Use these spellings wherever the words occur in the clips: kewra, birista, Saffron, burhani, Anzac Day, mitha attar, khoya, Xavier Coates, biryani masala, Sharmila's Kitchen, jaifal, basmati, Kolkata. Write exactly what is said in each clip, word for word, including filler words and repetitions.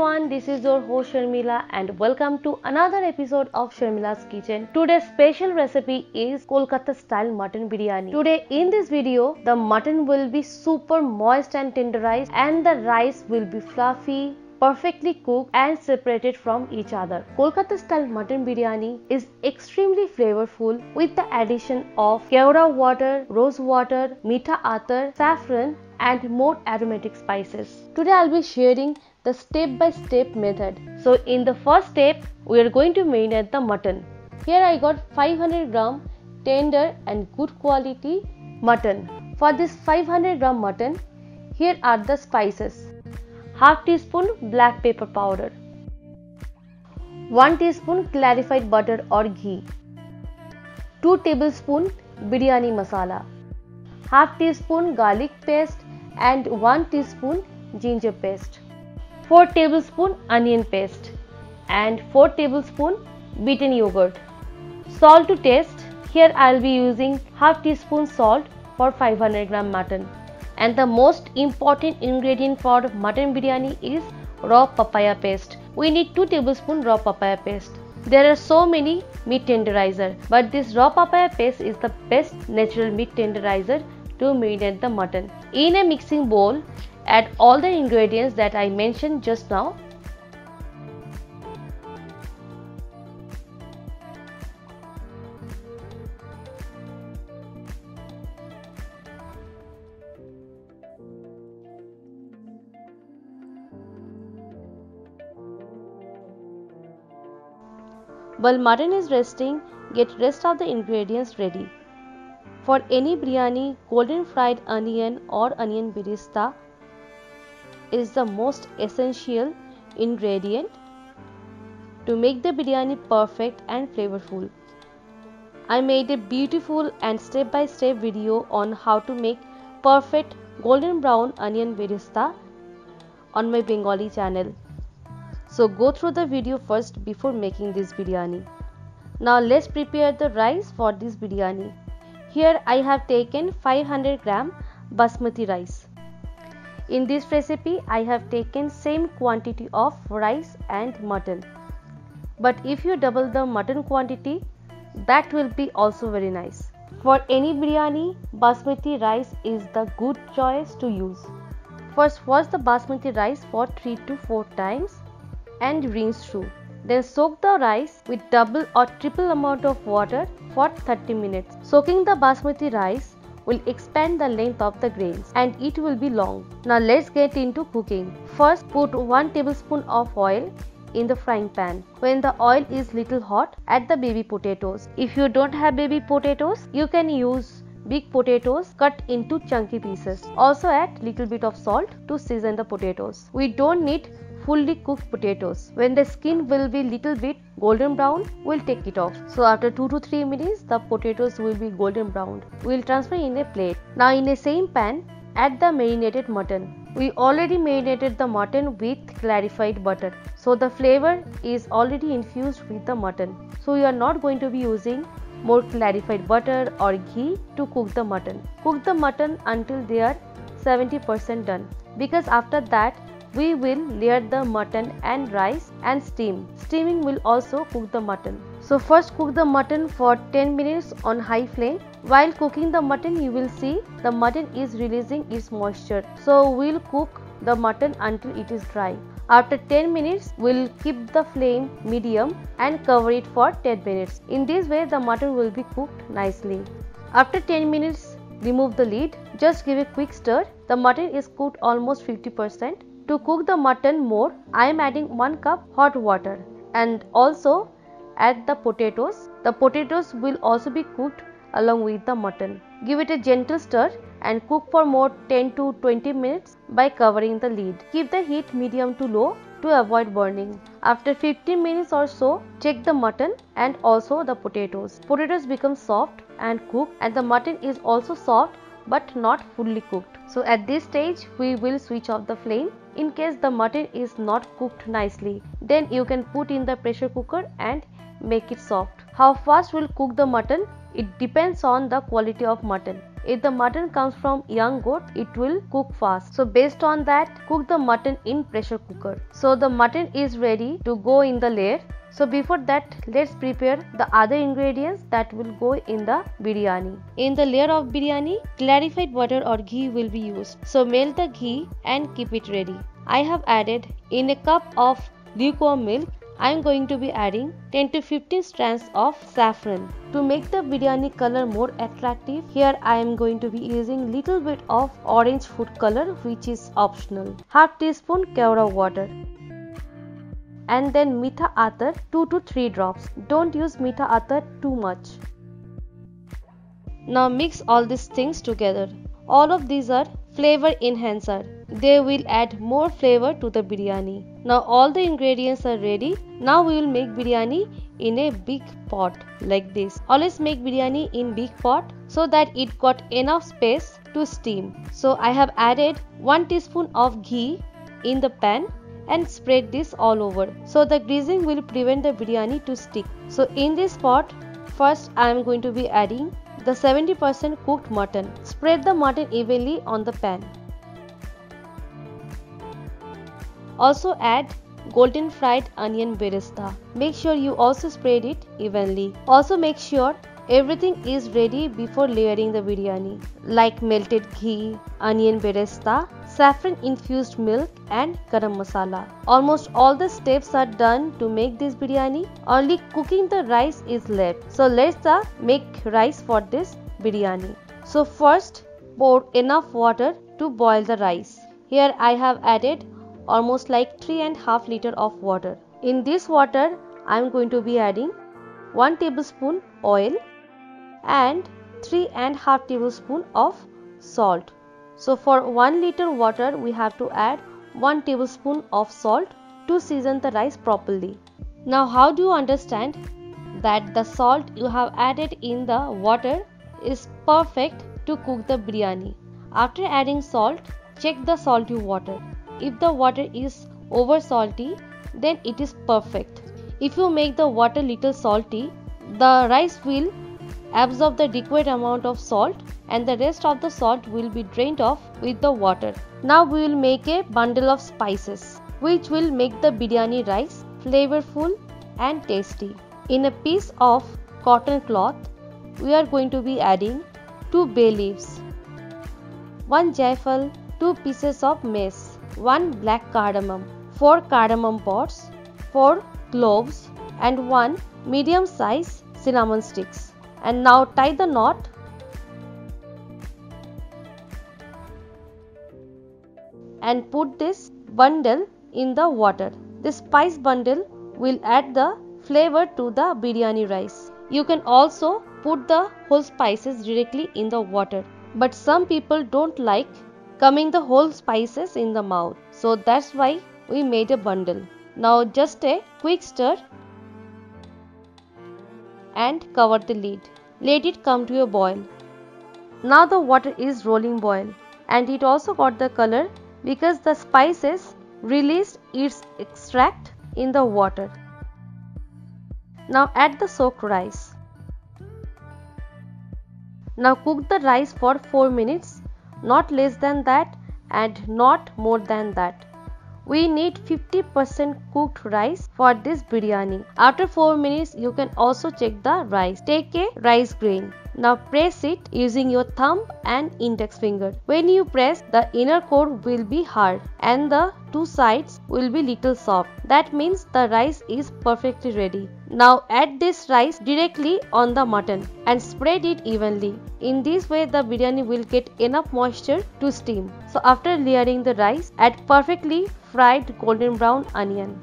everyone, this is your host Sharmila and welcome to another episode of Sharmila's Kitchen. Today's special recipe is Kolkata style mutton biryani. Today in this video, the mutton will be super moist and tenderized and the rice will be fluffy, perfectly cooked and separated from each other. Kolkata style mutton biryani is extremely flavorful with the addition of kewra water, rose water, mitha attar, saffron and more aromatic spices. Today I'll be sharing the step by step method. So in the first step, we are going to marinate the mutton. Here I got five hundred gram tender and good quality mutton. For this five hundred gram mutton, here are the spices: half teaspoon black pepper powder, one teaspoon clarified butter or ghee, two tablespoon biryani masala, half teaspoon garlic paste and one teaspoon ginger paste, four tablespoon onion paste and four tablespoon beaten yogurt. Salt to taste. Here I will be using half teaspoon salt for five hundred gram mutton. And the most important ingredient for mutton biryani is raw papaya paste. We need two tablespoon raw papaya paste. There are so many meat tenderizer, but this raw papaya paste is the best natural meat tenderizer to marinate the mutton. In a mixing bowl, add all the ingredients that I mentioned just now. While mutton is resting, get rest of the ingredients ready. For any biryani, golden fried onion or onion birista is the most essential ingredient to make the biryani perfect and flavorful. I made a beautiful and step-by-step video on how to make perfect golden brown onion birista on my Bengali channel. So go through the video first before making this biryani. Now let's prepare the rice for this biryani. Here I have taken five hundred gram basmati rice. In this recipe, I have taken same quantity of rice and mutton. But if you double the mutton quantity, that will be also very nice. For any biryani, basmati rice is the good choice to use. First wash the basmati rice for three to four times and rinse through. Then soak the rice with double or triple amount of water for thirty minutes. Soaking the basmati rice will expand the length of the grains and it will be long. Now let's get into cooking. First, put one tablespoon of oil in the frying pan. When the oil is little hot, add the baby potatoes. If you don't have baby potatoes, you can use big potatoes cut into chunky pieces. Also add little bit of salt to season the potatoes. We don't need fully cooked potatoes. When the skin will be little bit golden brown, we'll take it off. So after two to three minutes, the potatoes will be golden brown. We'll transfer in a plate. Now in the same pan, add the marinated mutton. We already marinated the mutton with clarified butter, so the flavor is already infused with the mutton. So you are not going to be using more clarified butter or ghee to cook the mutton. Cook the mutton until they are seventy percent done, because after that we will layer the mutton and rice and steam. Steaming will also cook the mutton. So first cook the mutton for ten minutes on high flame. While cooking the mutton, you will see the mutton is releasing its moisture. So we'll cook the mutton until it is dry. After ten minutes, we'll keep the flame medium and cover it for ten minutes. In this way, the mutton will be cooked nicely. After ten minutes, remove the lid. Just give a quick stir. The mutton is cooked almost fifty percent. To cook the mutton more, I am adding one cup hot water and also add the potatoes. The potatoes will also be cooked along with the mutton. Give it a gentle stir and cook for more ten to twenty minutes by covering the lid. Keep the heat medium to low to avoid burning. After fifteen minutes or so, check the mutton and also the potatoes. Potatoes become soft and cooked, and the mutton is also soft but not fully cooked. So at this stage, we will switch off the flame. In case the mutton is not cooked nicely, then you can put in the pressure cooker and make it soft. How fast we'll cook the mutton? It depends on the quality of mutton. If the mutton comes from young goat, it will cook fast. So based on that, cook the mutton in pressure cooker. So the mutton is ready to go in the layer. So before that, let's prepare the other ingredients that will go in the biryani. In the layer of biryani, clarified butter or ghee will be used. So melt the ghee and keep it ready. I have added in a cup of lukewarm milk, I am going to be adding ten to fifteen strands of saffron. To make the biryani color more attractive, here I am going to be using little bit of orange food color, which is optional. Half teaspoon kewra water. And then mitha attar two to three drops. Don't use mitha attar too much. Now mix all these things together. All of these are flavor enhancer. They will add more flavor to the biryani. Now all the ingredients are ready. Now we will make biryani in a big pot like this. Always make biryani in big pot so that it got enough space to steam. So I have added one teaspoon of ghee in the pan and spread this all over. So the greasing will prevent the biryani to stick. So in this pot, first I am going to be adding the seventy percent cooked mutton. Spread the mutton evenly on the pan. Also add golden fried onion birista. Make sure you also spread it evenly. Also make sure everything is ready before layering the biryani, like melted ghee, onion birista, saffron infused milk and garam masala. Almost all the steps are done to make this biryani. Only cooking the rice is left. So let's uh, make rice for this biryani. So first pour enough water to boil the rice. Here I have added almost like three and a half liter of water. In this water I am going to be adding one tablespoon oil and three and a half tablespoon of salt. So for one liter water we have to add one tablespoon of salt to season the rice properly. Now how do you understand that the salt you have added in the water is perfect to cook the biryani? After adding salt, check the salty water. If the water is over salty, then it is perfect. If you make the water little salty, the rice will absorb the required amount of salt and the rest of the salt will be drained off with the water. Now we will make a bundle of spices which will make the biryani rice flavorful and tasty. In a piece of cotton cloth, we are going to be adding two bay leaves, one jaifal, two pieces of mace, one black cardamom, four cardamom pods, four cloves and one medium size cinnamon sticks. And now tie the knot. And put this bundle in the water. This spice bundle will add the flavor to the biryani rice. You can also put the whole spices directly in the water. But some people don't like coming the whole spices in the mouth. So that's why we made a bundle. Now just a quick stir and cover the lid. Let it come to a boil. Now the water is rolling boil and it also got the color because the spices released its extract in the water. Now add the soaked rice. Now cook the rice for four minutes, not less than that and not more than that. We need fifty percent cooked rice for this biryani. After four minutes, you can also check the rice. Take a rice grain. Now press it using your thumb and index finger. When you press, the inner core will be hard and the two sides will be little soft. That means the rice is perfectly ready. Now add this rice directly on the mutton and spread it evenly. In this way the biryani will get enough moisture to steam. So after layering the rice, add perfectly fried golden brown onion.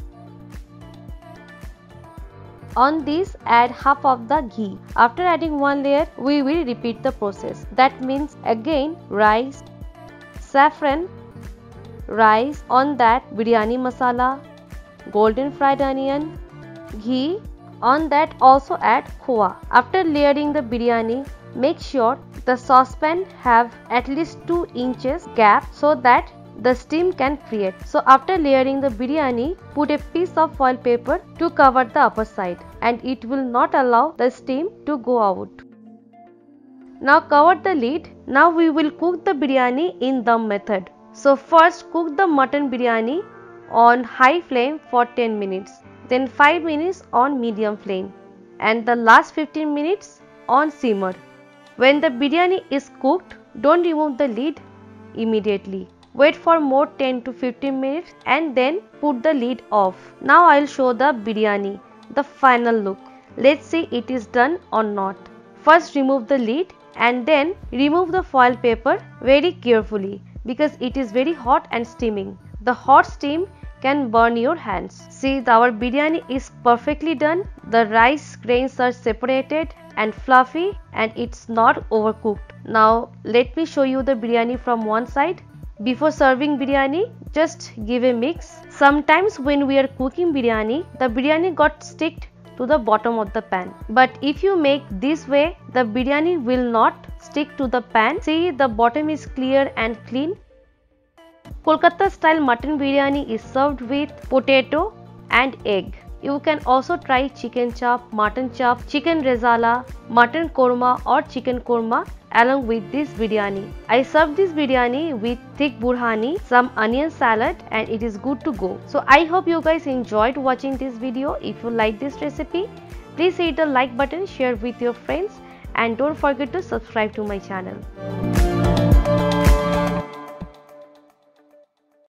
On this, add half of the ghee. After adding one layer, we will repeat the process. That means again rice, saffron, rice, on that biryani masala, golden fried onion, ghee, on that also add khoya. After layering the biryani, make sure the saucepan have at least two inches gap so that the steam can create. So after layering the biryani, put a piece of foil paper to cover the upper side and it will not allow the steam to go out. Now cover the lid. Now we will cook the biryani in dum method. So first cook the mutton biryani on high flame for ten minutes, then five minutes on medium flame, and the last fifteen minutes on simmer. When the biryani is cooked, don't remove the lid immediately. Wait for more ten to fifteen minutes and then put the lid off. Now I'll show the biryani, the final look. Let's see it is done or not. First remove the lid and then remove the foil paper very carefully because it is very hot and steaming. The hot steam can burn your hands. See, our biryani is perfectly done. The rice grains are separated and fluffy and it's not overcooked. Now let me show you the biryani from one side. Before serving biryani, just give a mix. Sometimes when we are cooking biryani, the biryani got sticked to the bottom of the pan. But if you make this way, the biryani will not stick to the pan. See, the bottom is clear and clean. Kolkata style mutton biryani is served with potato and egg. You can also try chicken chop, mutton chop, chicken resala, mutton korma or chicken korma along with this biryani. I served this biryani with thick burhani, some onion salad, and it is good to go. So I hope you guys enjoyed watching this video. If you like this recipe, please hit the like button, share with your friends, and don't forget to subscribe to my channel.